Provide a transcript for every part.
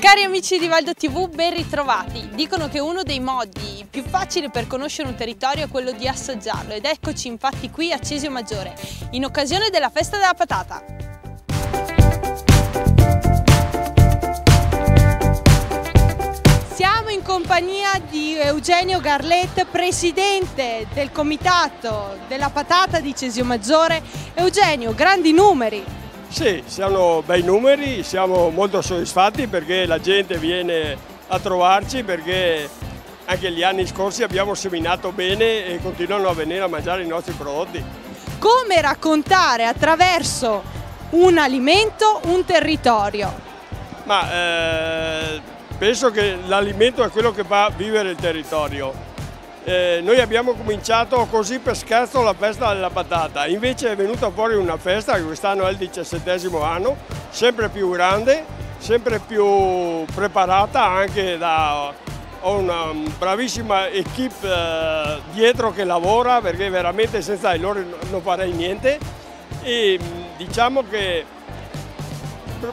Cari amici di Valdo TV, ben ritrovati. Dicono che uno dei modi più facili per conoscere un territorio è quello di assaggiarlo, ed eccoci infatti qui a Cesiomaggiore in occasione della Festa della Patata. In compagnia di Eugenio Garlet, presidente del comitato della patata di Cesiomaggiore. Eugenio, grandi numeri. Sì, siamo bei numeri, siamo molto soddisfatti perché la gente viene a trovarci, perché anche gli anni scorsi abbiamo seminato bene e continuano a venire a mangiare i nostri prodotti. Come raccontare attraverso un alimento un territorio? Penso che l'alimento è quello che fa vivere il territorio. Noi abbiamo cominciato così per scherzo la festa della patata, invece è venuta fuori una festa che quest'anno è il 17° anno, sempre più grande, sempre più preparata anche da una bravissima equipe dietro che lavora, perché veramente senza di loro non farei niente. E diciamo che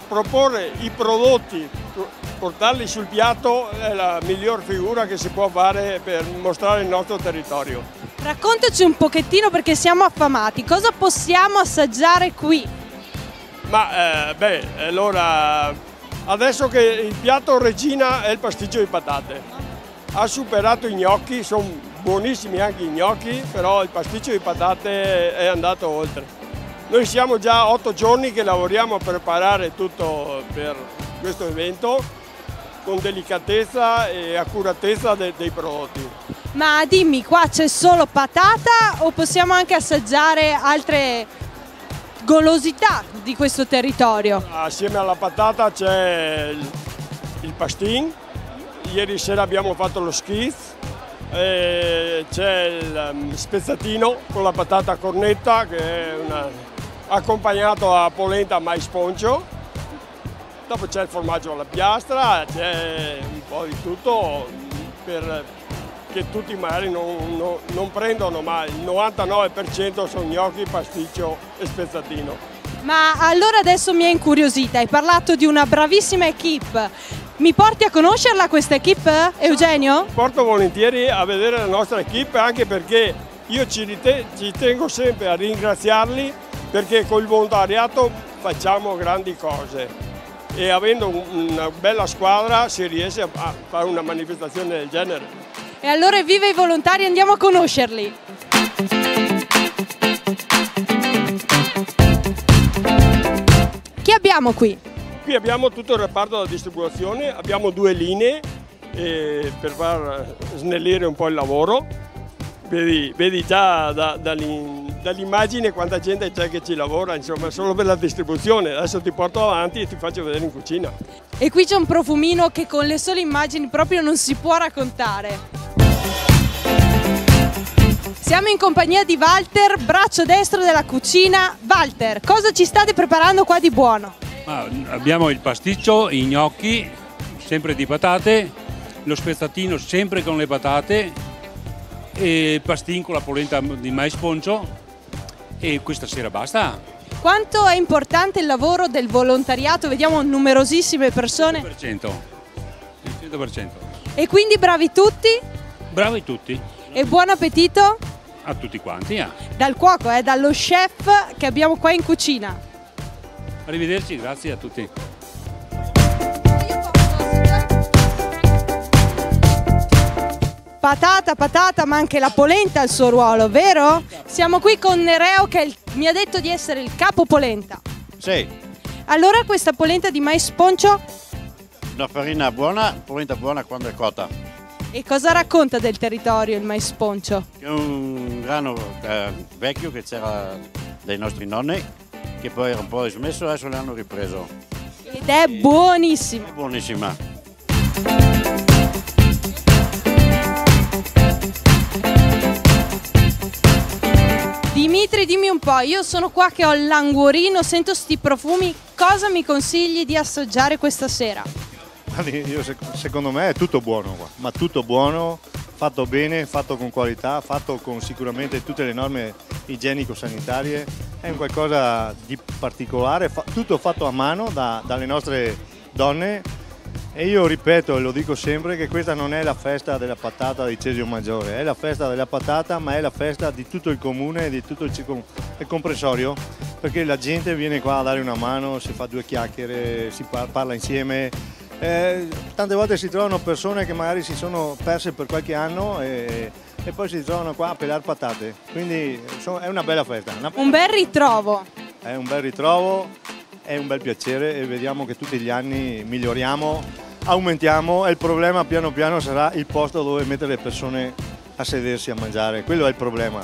proporre i prodotti, portarli sul piatto è la miglior figura che si può fare per mostrare il nostro territorio. Raccontaci un pochettino, perché siamo affamati, cosa possiamo assaggiare qui? Allora, adesso che il piatto regina è il pasticcio di patate, ha superato i gnocchi, sono buonissimi anche i gnocchi, però il pasticcio di patate è andato oltre. Noi siamo già 8 giorni che lavoriamo a preparare tutto per questo evento, con delicatezza e accuratezza dei prodotti. Ma dimmi, qua c'è solo patata o possiamo anche assaggiare altre golosità di questo territorio? Assieme alla patata c'è il pastin, ieri sera abbiamo fatto lo schizzo, c'è il spezzatino con la patata cornetta che è accompagnato a polenta mais poncio. Dopo c'è il formaggio alla piastra, c'è un po' di tutto che tutti magari non prendono, ma il 99% sono gnocchi, pasticcio e spezzatino. Ma allora adesso mi è incuriosita, hai parlato di una bravissima equipe, mi porti a conoscerla questa equipe, Eugenio? Mi porto volentieri a vedere la nostra equipe, anche perché io ci tengo sempre a ringraziarli, perché col volontariato facciamo grandi cose. E avendo una bella squadra si riesce a fare una manifestazione del genere. E allora viva i volontari, andiamo a conoscerli! Chi abbiamo qui? Qui abbiamo tutto il reparto della distribuzione, abbiamo 2 linee per far snellire un po' il lavoro. Vedi già dall'immagine quanta gente c'è che ci lavora, insomma, solo per la distribuzione. Adesso ti porto avanti e ti faccio vedere in cucina. E qui c'è un profumino che con le sole immagini proprio non si può raccontare. Siamo in compagnia di Walter, braccio destro della cucina. Walter, cosa ci state preparando qua di buono? Abbiamo il pasticcio, i gnocchi, sempre di patate, lo spezzatino sempre con le patate, e pastin con la polenta di mais poncio, e questa sera basta. Quanto è importante il lavoro del volontariato? Vediamo numerosissime persone. Il 100%. E quindi bravi tutti? Bravi tutti. E buon appetito? A tutti quanti. Dal cuoco, dallo chef che abbiamo qua in cucina. Arrivederci, grazie a tutti. Patata, ma anche la polenta ha il suo ruolo, vero? Siamo qui con Nereo che mi ha detto di essere il capo polenta. Sì. Allora questa polenta di mais poncio? Una farina buona, polenta buona quando è cotta. E cosa racconta del territorio il mais poncio? È un grano vecchio che c'era dai nostri nonni, che poi era un po' smesso, adesso l'hanno ripreso. Ed è buonissima. È buonissima. Dimitri, dimmi un po', io sono qua che ho l'anguorino, sento sti profumi, cosa mi consigli di assaggiare questa sera? Io, secondo me è tutto buono qua, ma tutto buono, fatto bene, fatto con qualità, fatto con sicuramente tutte le norme igienico-sanitarie, è un qualcosa di particolare, tutto fatto a mano dalle nostre donne. E io ripeto e lo dico sempre che questa non è la festa della patata di Cesiomaggiore, è la festa della patata, ma è la festa di tutto il comune e di tutto il comprensorio, perché la gente viene qua a dare una mano, si fa due chiacchiere, si parla insieme. Tante volte si trovano persone che magari si sono perse per qualche anno e poi si trovano qua a pelare patate, quindi è una bella festa. Un bel ritrovo. È un bel ritrovo, è un bel piacere e vediamo che tutti gli anni miglioriamo, aumentiamo, e il problema piano piano sarà il posto dove mettere le persone a sedersi a mangiare, quello è il problema.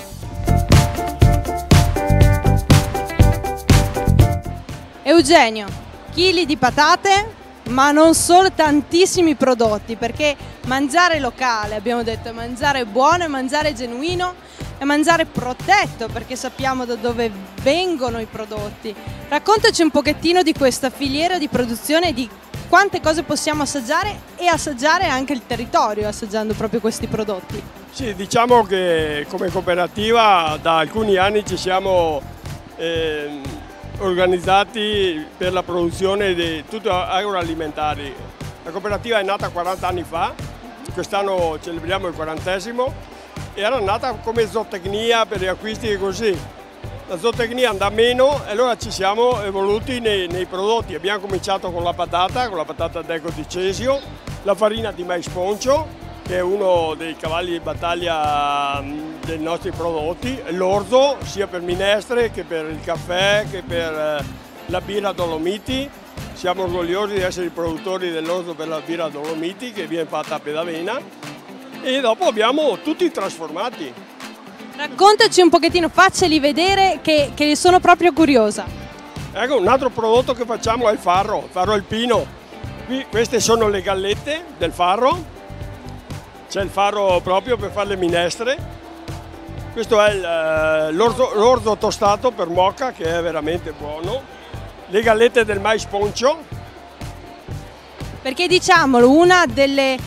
Eugenio, chili di patate, ma non solo, tantissimi prodotti, perché mangiare locale, abbiamo detto, è mangiare buono, è mangiare genuino, è mangiare protetto, perché sappiamo da dove vengono i prodotti. Raccontaci un pochettino di questa filiera di produzione, di quante cose possiamo assaggiare e assaggiare anche il territorio assaggiando proprio questi prodotti. Sì, diciamo che come cooperativa da alcuni anni ci siamo organizzati per la produzione di tutto agroalimentari. La cooperativa è nata 40 anni fa, quest'anno celebriamo il 40°, era nata come zootecnia per gli acquisti e così. La zootecnia andava meno e allora ci siamo evoluti nei prodotti. Abbiamo cominciato con la patata d'Ecco di Cesio, la farina di mais poncio, che è uno dei cavalli di battaglia dei nostri prodotti, l'orzo sia per minestre che per il caffè che per la birra Dolomiti. Siamo orgogliosi di essere i produttori dell'orzo per la birra Dolomiti che viene fatta a Pedavena, e dopo abbiamo tutti i trasformati. Raccontaci un pochettino, facceli vedere che sono proprio curiosa. Ecco, un altro prodotto che facciamo è il farro alpino. Qui, queste sono le gallette del farro. C'è il farro proprio per fare le minestre, questo è l'orzo tostato per mocca che è veramente buono, le gallette del mais poncio. Perché diciamolo, uno dei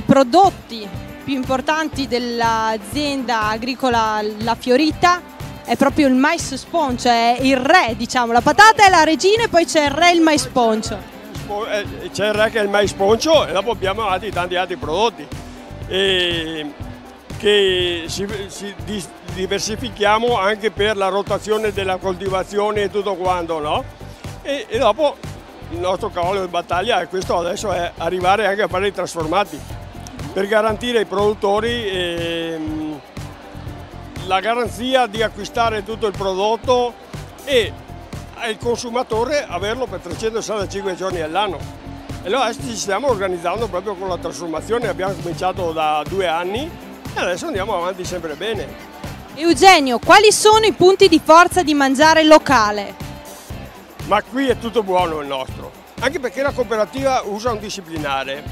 prodotti più importanti dell'azienda agricola La Fiorita è proprio il mais poncio, è il re, diciamo, la patata è la regina e poi c'è il re, il mais poncio. C'è il re che è il mais poncio e dopo abbiamo tanti altri prodotti che diversifichiamo anche per la rotazione della coltivazione e tutto quanto, no? E dopo il nostro cavallo di battaglia è questo adesso, è arrivare anche a fare i trasformati per garantire ai produttori la garanzia di acquistare tutto il prodotto e il consumatore averlo per 365 giorni all'anno. E allora adesso ci stiamo organizzando proprio con la trasformazione, abbiamo cominciato da 2 anni e adesso andiamo avanti sempre bene. Eugenio, quali sono i punti di forza di mangiare locale? Ma qui è tutto buono il nostro, anche perché la cooperativa usa un disciplinare,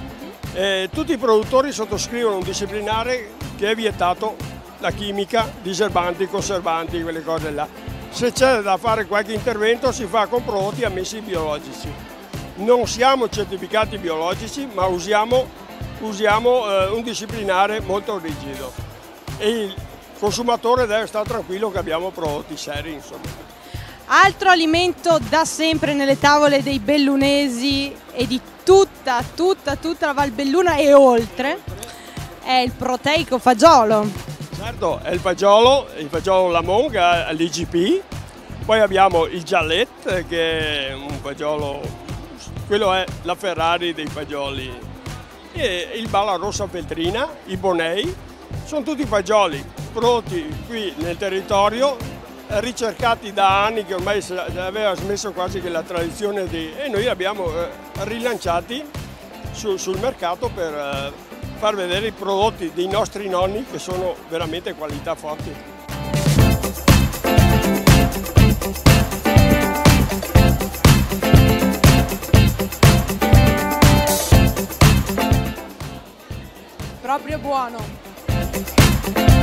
tutti i produttori sottoscrivono un disciplinare che è vietato la chimica, diserbanti, conservanti, quelle cose là. Se c'è da fare qualche intervento si fa con prodotti ammessi biologici. Non siamo certificati biologici, ma usiamo un disciplinare molto rigido e il consumatore deve stare tranquillo che abbiamo prodotti seri, insomma. Altro alimento da sempre nelle tavole dei bellunesi e di tutta la Valbelluna e oltre è il proteico fagiolo. Certo, è il fagiolo Lamonga, l'IGP, poi abbiamo il Gialet che è un fagiolo, quello è la Ferrari dei fagioli, e il Bala Rossa Feltrina, i Bonei, sono tutti fagioli prodotti qui nel territorio, ricercati da anni che ormai aveva smesso quasi che la tradizione e noi li abbiamo rilanciati sul mercato per far vedere i prodotti dei nostri nonni che sono veramente qualità forti. Proprio buono.